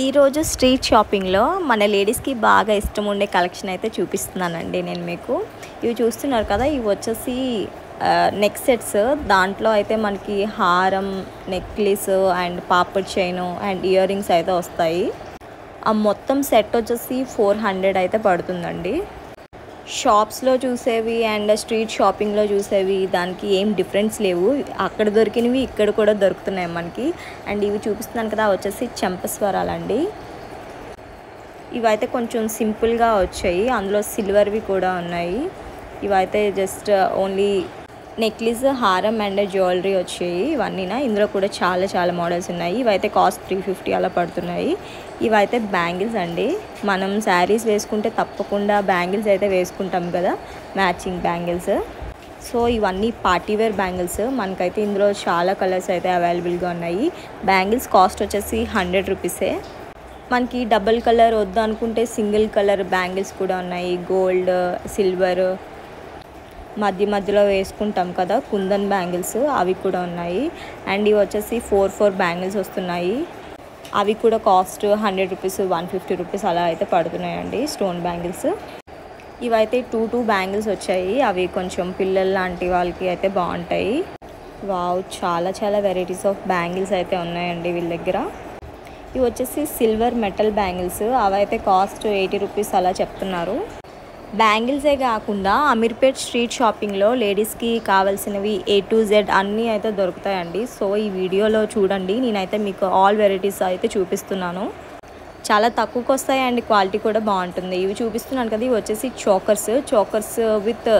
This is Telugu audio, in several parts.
ఈరోజు స్ట్రీట్ షాపింగ్లో మన లేడీస్కి బాగా ఇష్టం ఉండే కలెక్షన్ అయితే చూపిస్తున్నానండి నేను మీకు. ఇవి చూస్తున్నారు కదా, ఇవి వచ్చేసి నెక్ సెట్స్. దాంట్లో అయితే మనకి హారం, నెక్లెస్ అండ్ పాపడ్ చైన్ అండ్ ఇయర్ రింగ్స్ అయితే వస్తాయి. ఆ మొత్తం సెట్ వచ్చేసి 400 అయితే పడుతుందండి. షాప్స్లో చూసేవి అండ్ స్ట్రీట్ షాపింగ్లో చూసేవి దానికి ఏం డిఫరెన్స్ లేవు. అక్కడ దొరికినవి ఇక్కడ కూడా దొరుకుతున్నాయి మనకి. అండ్ ఇవి చూపిస్తున్నాను కదా, వచ్చేసి చెంపస్వరాలండి. ఇవైతే కొంచెం సింపుల్గా వచ్చాయి, అందులో సిల్వర్వి కూడా ఉన్నాయి. ఇవైతే జస్ట్ ఓన్లీ నెక్లెస్, హారం అండ్ జ్యువెలరీ వచ్చాయి ఇవన్నీనా. ఇందులో కూడా చాలా చాలా మోడల్స్ ఉన్నాయి. ఇవైతే కాస్ట్ 350 అలా పడుతున్నాయి. ఇవైతే బ్యాంగిల్స్ అండి. మనం శారీస్ వేసుకుంటే తప్పకుండా బ్యాంగిల్స్ అయితే వేసుకుంటాం కదా, మ్యాచింగ్ బ్యాంగిల్స్. సో ఇవన్నీ పార్టీవేర్ బ్యాంగిల్స్. మనకైతే ఇందులో చాలా కలర్స్ అయితే అవైలబుల్గా ఉన్నాయి. బ్యాంగిల్స్ కాస్ట్ వచ్చేసి 100 రూపీసే. మనకి డబల్ కలర్ వద్దు అనుకుంటే సింగిల్ కలర్ బ్యాంగిల్స్ కూడా ఉన్నాయి. గోల్డ్, సిల్వర్ మధ్య మధ్యలో వేసుకుంటాం కదా కుందన్ బ్యాంగిల్స్, అవి కూడా ఉన్నాయి. అండ్ ఇవి వచ్చేసి 4 బ్యాంగిల్స్ వస్తున్నాయి. అవి కూడా కాస్ట్ 100 రూపీస్, 150 రూపీస్ అలా అయితే పడుతున్నాయండి స్టోన్ బ్యాంగిల్స్. ఇవైతే 2 బ్యాంగిల్స్ వచ్చాయి. అవి కొంచెం పిల్లలు లాంటి వాళ్ళకి అయితే బాగుంటాయి. వావ్, చాలా చాలా వెరైటీస్ ఆఫ్ బ్యాంగిల్స్ అయితే ఉన్నాయండి వీళ్ళ దగ్గర. ఇవి వచ్చేసి సిల్వర్ మెటల్ బ్యాంగిల్స్. అవైతే కాస్ట్ 80 రూపీస్ అలా చెప్తున్నారు. బ్యాంగిల్సే కాకుండా అమీర్పేట్ స్ట్రీట్ షాపింగ్లో లేడీస్కి కావాల్సినవి A to Z అన్నీ అయితే దొరుకుతాయండి. సో ఈ వీడియోలో చూడండి, నేనైతే మీకు ఆల్ వెరైటీస్ అయితే చూపిస్తున్నాను. చాలా తక్కువకి వస్తాయి అండ్ క్వాలిటీ కూడా బాగుంటుంది. ఇవి చూపిస్తున్నాను కదా, ఇవి వచ్చేసి చోకర్స్ విత్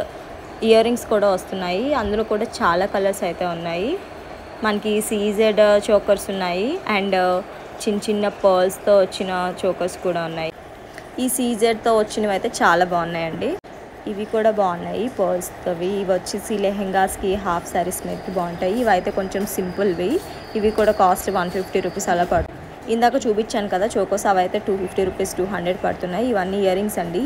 ఇయర్ రింగ్స్ కూడా వస్తున్నాయి. అందులో కూడా చాలా కలర్స్ అయితే ఉన్నాయి. మనకి CZ చోకర్స్ ఉన్నాయి అండ్ చిన్న చిన్న పర్ల్స్తో వచ్చిన చోకర్స్ కూడా ఉన్నాయి. ఈ CZతో వచ్చినవి అయితే చాలా బాగున్నాయండి. ఇవి కూడా బాగున్నాయి పర్ల్స్తోవి. ఇవి వచ్చేసి లెహెంగాస్కి, హాఫ్ శారీస్ మీదకి బాగుంటాయి. ఇవి అయితే కొంచెం సింపుల్వి. ఇవి కూడా కాస్ట్ 150 రూపీస్ అలా పడుతుంది. ఇందాక చూపించాను కదా చోకోస్, అవి అయితే 250 రూపీస్, 200 పడుతున్నాయి. ఇవన్నీ ఇయర్ రింగ్స్ అండి.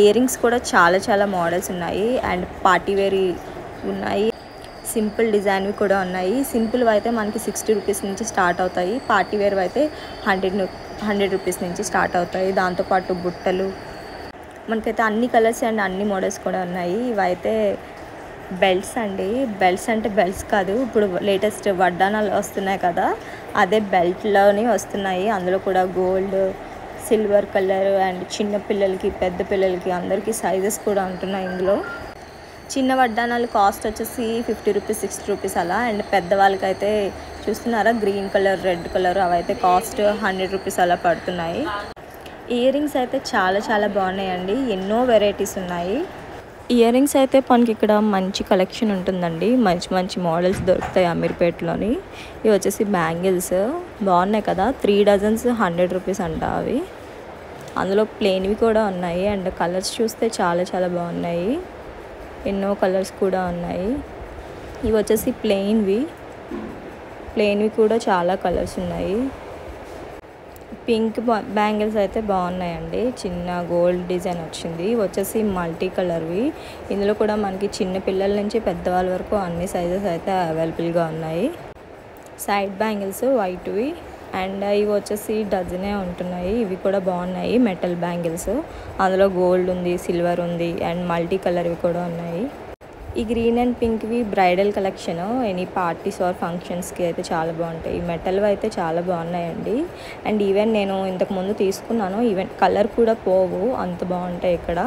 ఇయర్ రింగ్స్ కూడా చాలా చాలా మోడల్స్ ఉన్నాయి అండ్ పార్టీవేర్ ఉన్నాయి. సింపుల్ డిజైన్వి కూడా ఉన్నాయి. సింపుల్వి అయితే మనకి 60 రూపీస్ నుంచి స్టార్ట్ అవుతాయి. పార్టీవేర్వి అయితే 100 రూపీస్ నుంచి స్టార్ట్ అవుతాయి. దాంతోపాటు బుట్టలు మనకైతే అన్ని కలర్స్ అండ్ అన్ని మోడల్స్ కూడా ఉన్నాయి. ఇవైతే బెల్ట్స్ అండి. బెల్ట్స్ అంటే బెల్ట్స్ కాదు, ఇప్పుడు లేటెస్ట్ వడ్డానాలు వస్తున్నాయి కదా, అదే బెల్ట్లోనే వస్తున్నాయి. అందులో కూడా గోల్డ్, సిల్వర్ కలర్ అండ్ చిన్న పిల్లలకి, పెద్ద పిల్లలకి అందరికీ సైజెస్ కూడా ఉంటున్నాయి. ఇందులో చిన్న వడ్డానాలు కాస్ట్ వచ్చేసి 50 రూపీస్, 60 రూపీస్ అలా. అండ్ పెద్దవాళ్ళకైతే చూస్తున్నారా గ్రీన్ కలర్, రెడ్ కలర్, అవైతే కాస్ట్ 100 రూపీస్ అలా పడుతున్నాయి. ఇయర్ రింగ్స్ అయితే చాలా చాలా బాగున్నాయండి. ఎన్నో వెరైటీస్ ఉన్నాయి. ఇయర్ రింగ్స్ అయితే మనకి ఇక్కడ మంచి కలెక్షన్ ఉంటుందండి. మంచి మంచి మోడల్స్ దొరుకుతాయి అమీర్పేట్లోని. ఇవి వచ్చేసి బ్యాంగిల్స్ బాగున్నాయి కదా, 3 డజన్స్ 100 రూపీస్ అంట అవి. అందులో ప్లెయిన్వి కూడా ఉన్నాయి అండ్ కలర్స్ చూస్తే చాలా చాలా బాగున్నాయి. ఎన్నో కలర్స్ కూడా ఉన్నాయి. ఇవి వచ్చేసి ప్లెయిన్వి కూడా చాలా కలర్స్ ఉన్నాయి. పింక్ బ్యాంగిల్స్ అయితే బాగున్నాయండి. చిన్న గోల్డ్ డిజైన్ వచ్చింది. ఇవి వచ్చేసి మల్టీ కలర్వి. ఇందులో కూడా మనకి చిన్న పిల్లల నుంచి పెద్దవాళ్ళ వరకు అన్ని సైజెస్ అయితే అవైలబుల్గా ఉన్నాయి. సైడ్ బ్యాంగిల్స్ వైట్వి అండ్ ఇవి వచ్చేసి డజనే ఉంటున్నాయి. ఇవి కూడా బాగున్నాయి మెటల్ బ్యాంగిల్స్. అందులో గోల్డ్ ఉంది, సిల్వర్ ఉంది అండ్ మల్టీ కలర్వి కూడా ఉన్నాయి. ఈ గ్రీన్ అండ్ పింక్వి bridal collection, any parties or ఫంక్షన్స్కి అయితే చాలా బాగుంటాయి. మెటల్వి అయితే చాలా బాగున్నాయండి. అండ్ ఈవెన్ నేను ఇంతకుముందు తీసుకున్నాను. ఈవెన్ కలర్ కూడా పోవు, అంత బాగుంటాయి ఇక్కడ.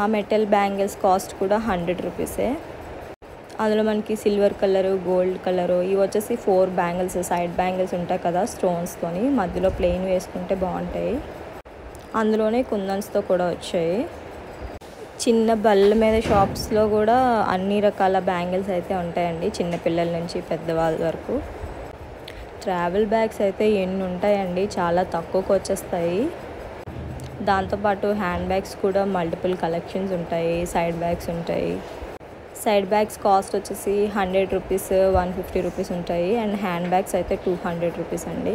ఆ మెటల్ బ్యాంగిల్స్ కాస్ట్ కూడా 100 రూపీసే. అందులో మనకి సిల్వర్ కలరు, గోల్డ్ కలరు. ఇవి వచ్చేసి 4 బ్యాంగిల్స్, సైడ్ బ్యాంగిల్స్ ఉంటాయి కదా స్టోన్స్తోని. మధ్యలో ప్లెయిన్ వేసుకుంటే బాగుంటాయి. అందులోనే కుందన్స్తో కూడా వచ్చాయి. చిన్న బల్ల మీద షాప్స్లో కూడా అన్ని రకాల బ్యాంగిల్స్ అయితే ఉంటాయండి, చిన్న పిల్లల నుంచి పెద్దవాళ్ళ వరకు. ట్రావెల్ బ్యాగ్స్ అయితే ఎన్ని ఉంటాయండి, చాలా తక్కువకు వచ్చేస్తాయి. దాంతోపాటు హ్యాండ్ బ్యాగ్స్ కూడా మల్టిపుల్ కలెక్షన్స్ ఉంటాయి. సైడ్ బ్యాగ్స్ ఉంటాయి. సైడ్ బ్యాగ్స్ కాస్ట్ వచ్చేసి 100 రూపీస్, 150 రూపీస్ ఉంటాయి. అండ్ హ్యాండ్ బ్యాగ్స్ అయితే 200 రూపీస్ అండి.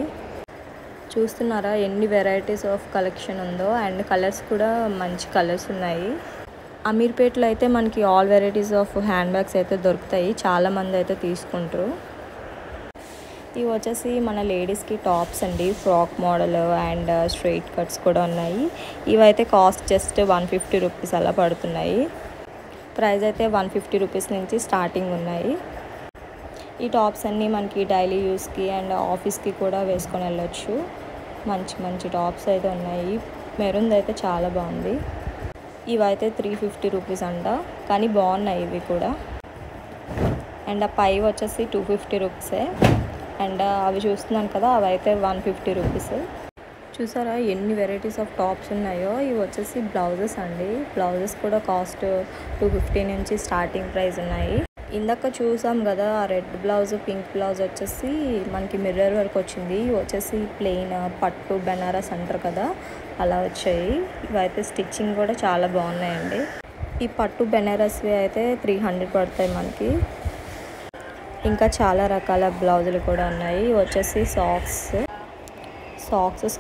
చూస్తున్నారా ఎన్ని వెరైటీస్ ఆఫ్ కలెక్షన్ ఉందో. అండ్ కలర్స్ కూడా మంచి కలర్స్ ఉన్నాయి. అమీర్పేట్లో అయితే మనకి all varieties of hand bags అయితే దొరుకుతాయి. చాలామంది అయితే తీసుకుంటారు. इवच्चे मन लेडीज़ की टॉप्स अंडी frock model and straight cuts इवैते कास्ट जस्ट 150 रुपीस अला पड़ुतुन्नाई। प्राइस अयिते 150 रुपीस नुंची स्टार्टिंग उन्नाई। ई टॉप्स अन्नी मनकी डैली यूज की अंड ऑफिस की कूडा वेसुकोनि वेल्लोच्चु। मंची मंची टॉप्स अयिते उन्नाई। मेरून अयिते चाला बागुंदी। इवैते 350 रुपीस अंड कानी बागुन्नाई इवि कूडा। अंड पै वच्चेसी 250 रुपीस अंड अभी चूस्तुन्नानु कदा अवैते 150 रुपीस। चूसारा एन्नी वेरैटीस आफ टॉप्स उन्नायो। इवि वच्चेसी ब्लाउजेस अंडी। ब्लाउजेस कूडा कास्ट 250 नुंची स्टार्टिंग प्राइस उन्नायि। इंदाक चूसाम कदा रेड ब्लाउज पिंक ब्लाउज वच्चेसी मनकी मिरर वर्क वच्चिंदी। इवि वच्चेसी प्लेन पट्टू बनारस अंटारु कदा अला वच्चायि। इवैते स्टिचिंग कूडा चाला बागुन्नायंडी। ई पट्टू बनारस वे अयिते 300 पड़तायि मनकी। इंका चाला रकाल ब्लाउजुलु कूडा उन्नायि। वच्चेसी साक्स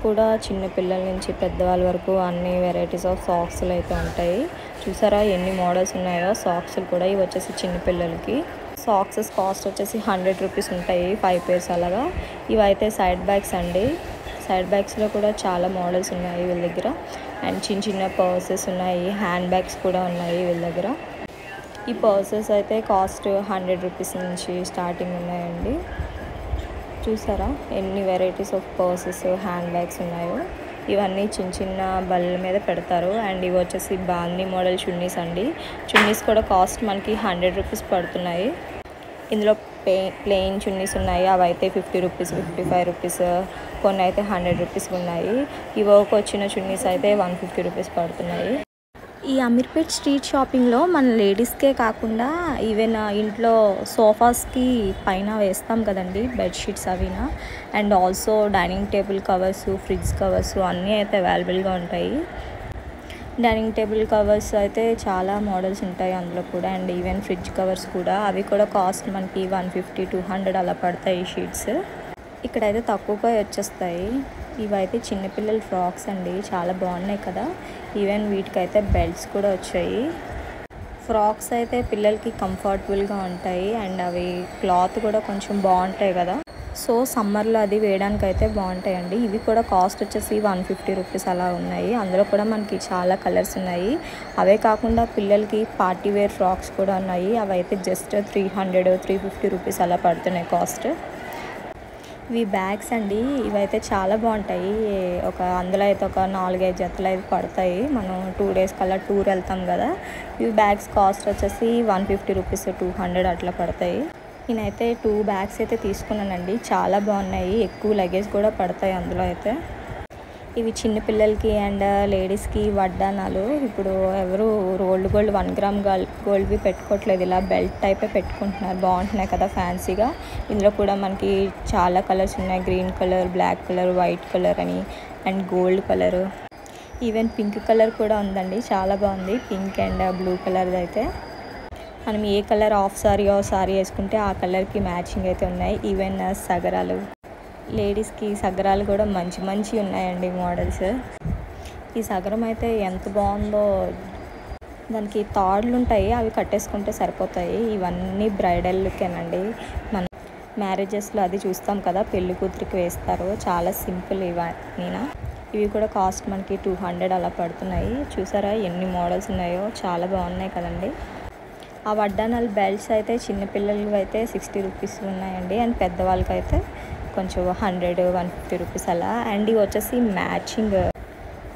कूडा चिन्न पिल्लल नुंची पेद्दवाళ్ళ वरकू अन्नी वेरैटीस आफ साक्सुलु अयिते उंटायि। चूसारा एन्नी मॉडल्स उन्नायो साक्सुलु कूडा। इवि वच्चेसी चिन्न पिल्ललकी साक्सेस कास्ट वच्चेसी 100 रुपीस उंटायि 5 पेयर्स అలాగా। ఇవి అయితే సైడ్ బ్యాగ్స్ అండి। సైడ్ బ్యాగ్స్ లో కూడా చాలా మోడల్స్ ఉన్నాయి వీళ్ళ దగ్గర. అండ్ చిన్న చిన్న పర్సెస్ ఉన్నాయి, హ్యాండ్ బ్యాగ్స్ కూడా ఉన్నాయి వీళ్ళ దగ్గర। ఈ పర్సెస్ అయితే కాస్ట్ 100 రూపాయస్ నుంచి స్టార్టింగ్ ఉన్నాయండి। చూసారా ఎన్ని varieties of purses hand bags ఉన్నాయో। ఇవన్నీ చిన్న చిన్న బల్ల మీద పెడతారు। అండ్ ఇవి వచ్చేసి బాంధీ మోడల్ చున్నీస్ అండి। చున్నీస్ కూడా కాస్ట్ మనకి 100 రూపాయస్ పడుతున్నాయి। ఇందులో ప్లేన్ చున్నీస్ ఉన్నాయి, అవి అయితే 50 రూపాయస్ 55 రూపాయస్, కొన్ని అయితే 100 రూపాయస్ ఉన్నాయి। ఈ వర్క్ వచ్చిన చున్నీస్ అయితే 150 రూపాయస్ పడుతున్నాయి। ఈ అమీర్పేట్ స్ట్రీట్ షాపింగ్ లో మన లేడీస్ కే కాకుండా ఈవెన్ ఇంట్లో సోఫాస్ కి పైన వేస్తాం కదండి బెడ్ షీట్స్ అవినా, and also dining table covers fridge covers అన్నీ అయితే అవైలబుల్ గా ఉంటాయి। డైనింగ్ టేబుల్ కవర్స్ అయితే చాలా మోడల్స్ ఉంటాయి అందులో కూడా, అండ్ ఈవెన్ ఫ్రిడ్జ్ కవర్స్ కూడా. అవి కూడా కాస్ట్ మనకి 150 200 అలా పడతాయి షీట్స్। ఇక్కడైతే తక్కువగా వచ్చేస్తాయి। ఇవైతే చిన్న పిల్లల ఫ్రాక్స్ అండి, చాలా బాగున్నాయి కదా। ఈవెన్ వీటికైతే బెల్ట్స్ కూడా వచ్చాయి। ఫ్రాక్స్ అయితే పిల్లలకి కంఫర్టబుల్ గా ఉంటాయి అండ్ అవి క్లాత్ కూడా కొంచెం బాగుంటాయి కదా, సో సమ్మర్ లో అది వేయడానికి అయితే బాగుంటాయి అండి। ఇవి కూడా కాస్ట్ వచ్చేసి 150 రూపాయస్ అలా ఉన్నాయి। అందులో కూడా మనకి చాలా కలర్స్ ఉన్నాయి। అవే కాకుండా పిల్లలకి పార్టీ వేర్ ఫ్రాక్స్ కూడా ఉన్నాయి. అవైతే జస్ట్ 300 350 రూపాయస్ అలా పడుతున్నాయి కాస్ట్। ఇవి బ్యాగ్స్ అండి, ఇవైతే చాలా బాగుంటాయి। ఒక అందులో అయితే ఒక 4-5 జతలు అయితే పడతాయి। మనం 2 days కల్లా టూర్ వెళ్తాం కదా। ఇవి బ్యాగ్స్ కాస్ట్ వచ్చేసి 150 రూపీస్ 200 అట్లా పడతాయి। నేనైతే 2 బ్యాగ్స్ అయితే తీసుకున్నానండి, చాలా బాగున్నాయి। ఎక్కువ లగేజ్ కూడా పడతాయి అందులో అయితే। ఇవి చిన్నపిల్లలకి అండ్ లేడీస్కి వడ్డానాలు. ఇప్పుడు ఎవరు రోల్డ్ గోల్డ్ 1 గ్రామ్ గోల్డ్వి పెట్టుకోవట్లేదు, ఇలా బెల్ట్ టైపే పెట్టుకుంటున్నారు। బాగుంటున్నాయి కదా ఫ్యాన్సీగా। ఇందులో కూడా మనకి చాలా కలర్స్ ఉన్నాయి, green colour black colour white colour అని, and gold colour even pink colour కూడా ఉందండి, చాలా బాగుంది। పింక్ అండ్ బ్లూ కలర్ది అయితే మనం ఏ కలర్ ఆఫ్ సారీ ఆ సారీ వేసుకుంటే ఆ కలర్కి మ్యాచింగ్ అయితే ఉన్నాయి। ఈవెన్ సగరాలు, లేడీస్కి సగరాలు కూడా మంచి మంచి ఉన్నాయండి మోడల్స్। ఈ సగరం అయితే ఎంత బాగుందో, దానికి తాడులు ఉంటాయి అవి కట్టేసుకుంటే సరిపోతాయి। ఇవన్నీ బ్రైడల్ లుకేనండి, మనం మ్యారేజెస్లో అది చూస్తాం కదా పెళ్లి కూతురికి వేస్తారు, చాలా సింపుల్ ఇవన్నీనా। ఇవి కూడా కాస్ట్ మనకి 200 అలా పడుతున్నాయి। చూసారా ఎన్ని మోడల్స్ ఉన్నాయో, చాలా బాగున్నాయి కదండి। ఆ వడ్డానాలు బెల్ట్స్ అయితే చిన్నపిల్లలకి అయితే 60 రూపీస్ ఉన్నాయండి, అండ్ పెద్దవాళ్ళకి అయితే కొంచెం 100-150 రూపీస్ అలా। అండ్ ఇవి వచ్చేసి మ్యాచింగ్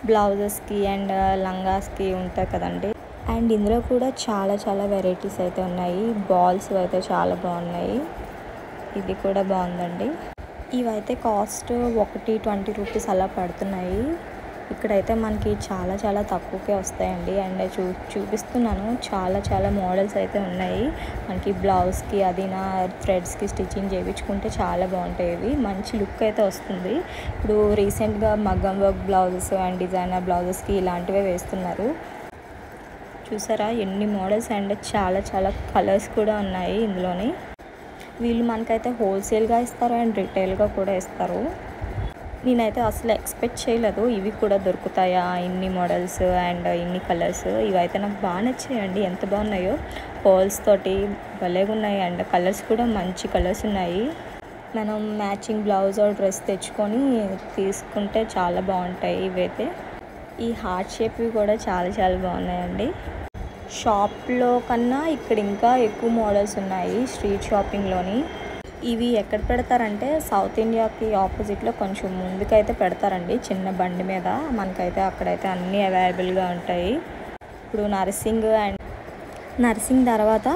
బ్లౌజెస్కి అండ్ లంగాస్కి ఉంటాయి కదండి। అండ్ ఇందులో కూడా చాలా చాలా వెరైటీస్ అయితే ఉన్నాయి। బాల్స్ అయితే చాలా బాగున్నాయి, ఇది కూడా బాగుందండి। ఇవైతే కాస్ట్ 120 రూపీస్ అలా పడుతున్నాయి। ఇక్కడైతే మనకి చాలా చాలా తక్కువకే వస్తాయండి। అండ్ చూపిస్తున్నాను, చాలా చాలా మోడల్స్ అయితే ఉన్నాయి మనకి బ్లౌజ్కి అది నా థ్రెడ్స్కి స్టిచ్చింగ్ చేయించుకుంటే చాలా బాగుంటాయి ఇవి, మంచి లుక్ అయితే వస్తుంది। ఇప్పుడు రీసెంట్గా మగ్గం వర్క్ బ్లౌజెస్ అండ్ డిజైనర్ బ్లౌజెస్కి ఇలాంటివే వేస్తున్నారు। చూసారా ఎన్ని మోడల్స్ అండ్ చాలా చాలా కలర్స్ కూడా ఉన్నాయి ఇందులోని। వీళ్ళు మనకైతే హోల్సేల్గా ఇస్తారు అండ్ రిటైల్గా కూడా ఇస్తారు। నేనైతే అసలు ఎక్స్పెక్ట్ చేయలేదు ఇవి కూడా దొరుకుతాయా ఇన్ని మోడల్స్ అండ్ ఇన్ని కలర్స్। ఇవైతే నాకు బాగా నచ్చాయండి, ఎంత బాగున్నాయో. పర్ల్స్ తోటి భలేగా ఉన్నాయి అండ్ కలర్స్ కూడా మంచి కలర్స్ ఉన్నాయి। మనం మ్యాచింగ్ బ్లౌజ్ ఆర్ డ్రెస్ తెచ్చుకొని తీసుకుంటే చాలా బాగుంటాయి. ఇవైతే ఈ హార్ట్ షేప్వి కూడా చాలా చాలా బాగున్నాయండి. షాప్లో కన్నా ఇక్కడ ఇంకా ఎక్కువ మోడల్స్ ఉన్నాయి స్ట్రీట్ షాపింగ్లోని. ఇవి ఎక్కడ పెడతారంటే సౌత్ ఇండియాకి ఆపోజిట్లో కొంచెం ముందుకైతే పెడతారండి, చిన్న బండి మీద. మనకైతే అక్కడైతే అన్నీ అవైలబుల్గా ఉంటాయి. ఇప్పుడు నర్సింగ్ తర్వాత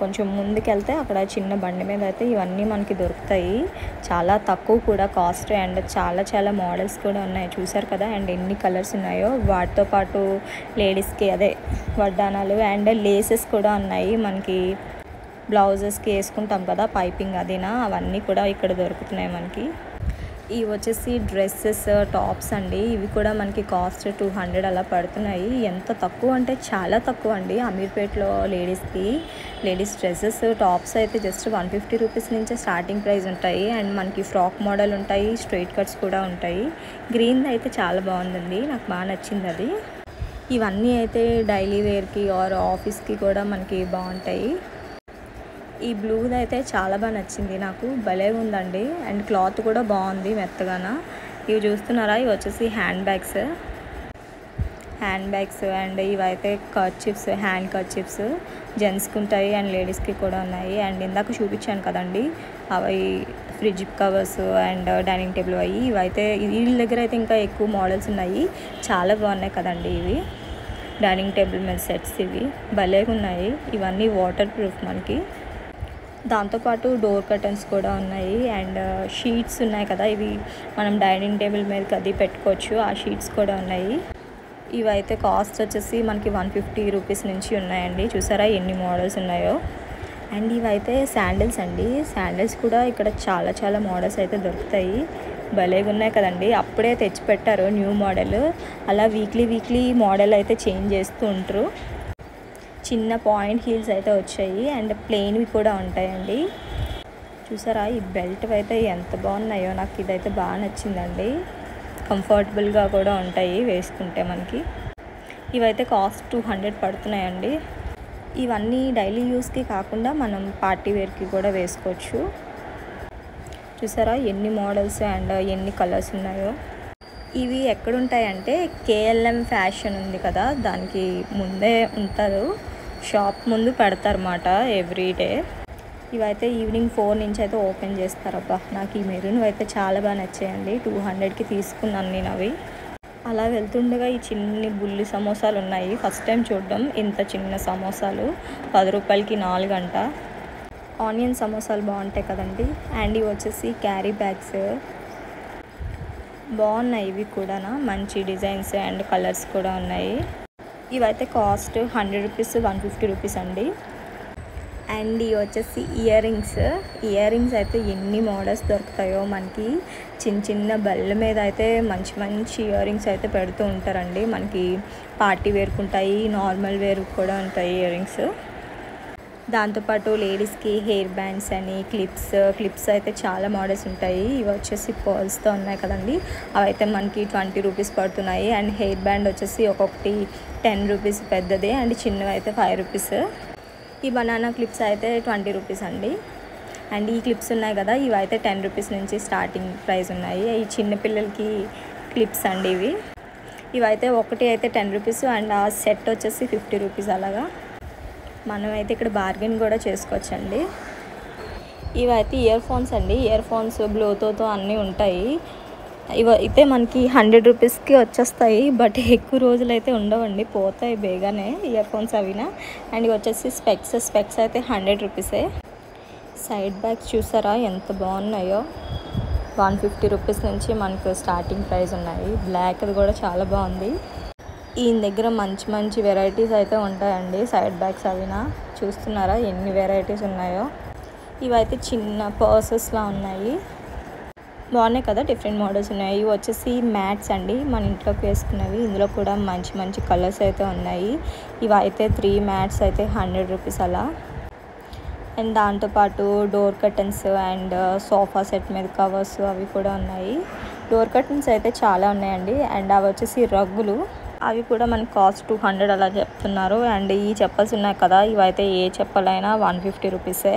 కొంచెం ముందుకెళ్తే అక్కడ చిన్న బండి మీద అయితే ఇవన్నీ మనకి దొరుకుతాయి. చాలా తక్కువ కూడా కాస్ట్, అండ్ చాలా చాలా మోడల్స్ కూడా ఉన్నాయి. చూసారు కదా అండ్ ఎన్ని కలర్స్ ఉన్నాయో. వాటితో పాటు లేడీస్కి అదే వడ్డానాలు అండ్ లేసెస్ కూడా ఉన్నాయి. మనకి బ్లౌజెస్కి వేసుకుంటాం కదా పైపింగ్ అదినా, అవన్నీ కూడా ఇక్కడ దొరుకుతున్నాయి మనకి. ఇవి వచ్చేసి డ్రెస్సెస్, టాప్స్ అండి. ఇవి కూడా మనకి కాస్ట్ 200 అలా పడుతున్నాయి. ఎంత తక్కువ అంటే చాలా తక్కువ అండి. అమీర్పేట్లో లేడీస్ డ్రెస్సెస్, టాప్స్ అయితే జస్ట్ 150 రూపీస్ నుంచే స్టార్టింగ్ ప్రైస్ ఉంటాయి. అండ్ మనకి ఫ్రాక్ మోడల్ ఉంటాయి, స్ట్రైట్ కట్స్ కూడా ఉంటాయి. గ్రీన్ అయితే చాలా బాగుందండి, నాకు బాగా నచ్చింది అది. ఇవన్నీ అయితే డైలీ వేర్కి ఆర్ ఆఫీస్కి కూడా మనకి బాగుంటాయి. ఈ బ్లూది అయితే చాలా బాగా నచ్చింది నాకు, భలే ఉందండి. అండ్ క్లాత్ కూడా బాగుంది మెత్తగాన. ఇవి చూస్తున్నారా, ఇవి వచ్చేసి హ్యాండ్ బ్యాగ్స్ అండ్ ఇవైతే కర్చీఫ్స్, హ్యాండ్ కర్చీఫ్స్ జెంట్స్కి ఉంటాయి అండ్ లేడీస్కి కూడా ఉన్నాయి. అండ్ ఇందాక చూపించాను కదండి అవి fridge covers and dining table అవి. ఇవైతే వీళ్ళ దగ్గర అయితే ఇంకా ఎక్కువ మోడల్స్ ఉన్నాయి, చాలా బాగున్నాయి కదండి. ఇవి డైనింగ్ టేబుల్ మీద సెట్స్, ఇవి భలే ఉన్నాయి. ఇవన్నీ వాటర్ ప్రూఫ్ మనకి. దాంతోపాటు డోర్ కర్టన్స్ కూడా ఉన్నాయి అండ్ షీట్స్ ఉన్నాయి కదా, ఇవి మనం డైనింగ్ టేబుల్ మీదకి అది పెట్టుకోవచ్చు. ఆ షీట్స్ కూడా ఉన్నాయి. ఇవైతే కాస్ట్ వచ్చేసి మనకి 150 రూపీస్ నుంచి ఉన్నాయండి. చూసారా ఎన్ని మోడల్స్ ఉన్నాయో. అండ్ ఇవైతే శాండిల్స్ అండి. శాండిల్స్ కూడా ఇక్కడ చాలా చాలా మోడల్స్ అయితే దొరుకుతాయి, భలేగా ఉన్నాయి కదండి. అప్పుడే తెచ్చిపెట్టారు న్యూ మోడల్. అలా వీక్లీ మోడల్ అయితే చేంజ్ చేస్తూ ఉంటారు. చిన్న పాయింట్ హీల్స్ అయితే వచ్చాయి అండ్ ప్లెయిన్వి కూడా ఉంటాయండి. చూసారా ఈ బెల్ట్ అయితే ఎంత బాగున్నాయో, నాకు ఇదైతే బాగా నచ్చిందండి. కంఫర్టబుల్గా కూడా ఉంటాయి వేసుకుంటే మనకి. ఇవైతే కాస్ట్ 200 పడుతున్నాయండి. ఇవన్నీ డైలీ యూస్కి కాకుండా మనం పార్టీ వేర్కి కూడా వేసుకోవచ్చు. చూసారా ఎన్ని మోడల్స్ అండ్ ఎన్ని కలర్స్ ఉన్నాయో. ఇవి ఎక్కడుంటాయంటే KLM ఫ్యాషన్ ఉంది కదా, దానికి ముందే ఉంటారు, షాప్ ముందు పెడతారన్నమాట ఎవ్రీడే. ఇవైతే ఈవినింగ్ 4 నుంచి అయితే ఓపెన్ చేస్తారబ్బా. నాకు ఈ మెరూన్ అయితే చాలా బాగా నచ్చాయండి, 200కి తీసుకున్నాను నేను అవి. అలా వెళ్తుండగా ఈ చిన్ని బుల్లి సమోసాలు ఉన్నాయి, ఫస్ట్ టైం చూడడం. ఇంత చిన్న సమోసాలు 10 రూపాయలకి 4 అంట. ఆనియన్ సమోసాలు బాగుంటాయి కదండి. అండ్ ఇవి వచ్చేసి క్యారీ బ్యాగ్స్ బాగున్నాయి. ఇవి కూడా మంచి డిజైన్స్ అండ్ కలర్స్ కూడా ఉన్నాయి. ఇవైతే కాస్ట్ 100 రూపీస్, 150 రూపీస్ అండి. అండ్ ఇవి వచ్చేసి ఇయర్ రింగ్స్ అయితే ఎన్ని మోడల్స్ దొరుకుతాయో మనకి. చిన్న చిన్న బల్ల మీద అయితే మంచి ఇయర్ రింగ్స్ అయితే పెడుతూ ఉంటారండి. మనకి పార్టీ వేర్కు ఉంటాయి, నార్మల్ వేర్కు కూడా ఉంటాయి ఇయర్ రింగ్స్. దాంతోపాటు లేడీస్కి హెయిర్ బ్యాండ్స్ అని క్లిప్స్ అయితే చాలా మోడల్స్ ఉంటాయి. ఇవి వచ్చేసి పర్ల్స్తో ఉన్నాయి కదండి, అవైతే మనకి 20 రూపీస్ పడుతున్నాయి. అండ్ హెయిర్ బ్యాండ్ వచ్చేసి ఒక్కొక్కటి 10 రూపీస్ పెద్దది, అండ్ చిన్నవి అయితే 5 రూపీస్. ఈ బనానా క్లిప్స్ అయితే 20 రూపీస్ అండి. అండ్ ఈ క్లిప్స్ ఉన్నాయి కదా, ఇవైతే 10 రూపీస్ నుంచి స్టార్టింగ్ ప్రైస్ ఉన్నాయి. ఈ చిన్నపిల్లలకి క్లిప్స్ అండి ఇవి. ఇవైతే ఒకటి అయితే 10 రూపీస్ అండ్ ఆ సెట్ వచ్చేసి 50 రూపీస్. అలాగా మనమైతే ఇక్కడ బార్గెన్ కూడా చేసుకోవచ్చండి. ఇవైతే ఇయర్ ఫోన్స్ బ్లూటూత్తో అన్నీ ఉంటాయి. ఇవైతే మనకి 100 రూపీస్కి వచ్చేస్తాయి, బట్ ఎక్కువ రోజులైతే ఉండవండి, పోతాయి బేగానే ఇయర్ ఫోన్స్ అవినా. అండ్ ఇవి వచ్చేసి స్పెక్స్ అయితే 100 రూపీసే. సైడ్ బ్యాగ్స్ చూసారా ఎంత బాగున్నాయో, 150 రూపీస్ నుంచి మనకు స్టార్టింగ్ ప్రైస్ ఉన్నాయి. బ్లాక్ అది కూడా చాలా బాగుంది. ఈయన దగ్గర మంచి వెరైటీస్ అయితే ఉంటాయండి సైడ్ బ్యాగ్స్ అవినా. చూస్తున్నారా ఎన్ని వెరైటీస్ ఉన్నాయో. ఇవైతే చిన్న పర్సెస్లా ఉన్నాయి, బాగున్నాయి కదా, డిఫరెంట్ మోడల్స్ ఉన్నాయి. ఇవి వచ్చేసి మ్యాట్స్ అండి, మన ఇంట్లోకి వేసుకున్నవి. ఇందులో కూడా మంచి కలర్స్ అయితే ఉన్నాయి. ఇవైతే 3 మ్యాట్స్ అయితే 100 రూపీస్ అలా. అండ్ దాంతోపాటు door curtains and sofa set మీద కవర్స్ అవి కూడా ఉన్నాయి. డోర్ కర్టన్స్ అయితే చాలా ఉన్నాయండి. అండ్ అవి వచ్చేసి రగ్గులు, అవి కూడా మనకి కాస్ట్ 200 అలా చెప్తున్నారు. అండ్ ఈ చెప్పల్స్ ఉన్నాయి కదా, ఇవైతే ఏ చెప్పలైనా 150 రూపీసే.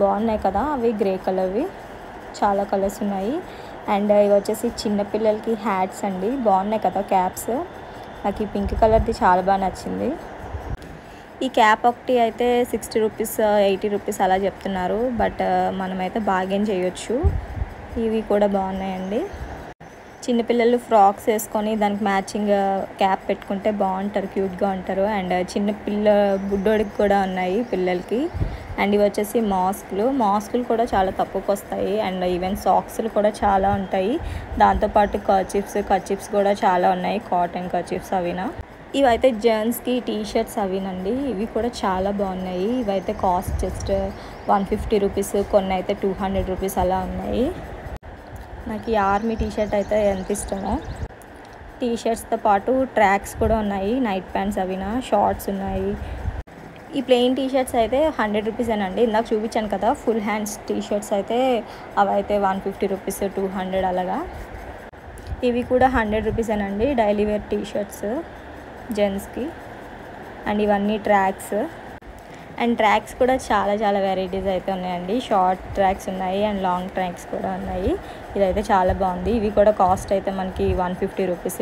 బాగున్నాయి కదా అవి, గ్రే కలర్వి. చాలా కలర్స్ ఉన్నాయి అండ్ ఇవి వచ్చేసి చిన్న పిల్లలకి హ్యాట్స్ అండి బాగున్నాయి కదా క్యాప్స్ నాకు ఈ పింక్ కలర్ది చాలా బాగా నచ్చింది ఈ క్యాప్ ఒకటి అయితే 60 రూపాయస్ 80 రూపాయస్ అలా చెప్తున్నారు బట్ మనమైతే బార్గెన్ చేయొచ్చు ఇవి కూడా బాగున్నాయి అండి చిన్న పిల్లలు ఫ్రాక్స్ వేసుకొని దానికి మ్యాచింగ్ క్యాప్ పెట్టుకుంటే బాగుంటారు క్యూట్ గా ఉంటారు అండ్ చిన్న పిల్ల బుడ్డోడికి కూడా ఉన్నాయి పిల్లలకి అండ్ ఇవి వచ్చేసి మాస్కులు కూడా చాలా తక్కువకి వస్తాయి అండ్ ఈవెన్ సాక్స్లు కూడా చాలా ఉంటాయి దాంతో పాటు కర్చీఫ్స్ కూడా చాలా ఉన్నాయి కాటన్ కర్చీఫ్స్ అవినా ఇవైతే జెంట్స్కి టీ షర్ట్స్ అవినండి ఇవి కూడా చాలా బాగున్నాయి ఇవైతే కాస్ట్ జస్ట్ 150 రూపీస్ కొన్ని అయితే 200 రూపీస్ అలా ఉన్నాయి నాకు ఈ ఆర్మీ టీ షర్ట్ అయితే ఎంత ఇష్టమో టీ షర్ట్స్తో పాటు ట్రాక్స్ కూడా ఉన్నాయి నైట్ ప్యాంట్స్ అవినా షార్ట్స్ ఉన్నాయి ఈ ప్లెయిన్ టీ షర్ట్స్ అయితే 100 రూపీస్ అండి ఇందాక చూపించాను కదా ఫుల్ హ్యాండ్స్ టీ షర్ట్స్ అయితే అవైతే 150 రూపీస్ 200 అలాగా ఇవి కూడా 100 రూపీస్ అండి డైలీ వేర్ టీ షర్ట్స్ జెంట్స్కి అండ్ ఇవన్నీ ట్రాక్స్ అండ్ ట్రాక్స్ కూడా చాలా చాలా వెరైటీస్ అయితే ఉన్నాయండి షార్ట్ ట్రాక్స్ ఉన్నాయి అండ్ లాంగ్ ట్రాక్స్ కూడా ఉన్నాయి ఇదైతే చాలా బాగుంది ఇవి కూడా కాస్ట్ అయితే మనకి 150 రూపీస్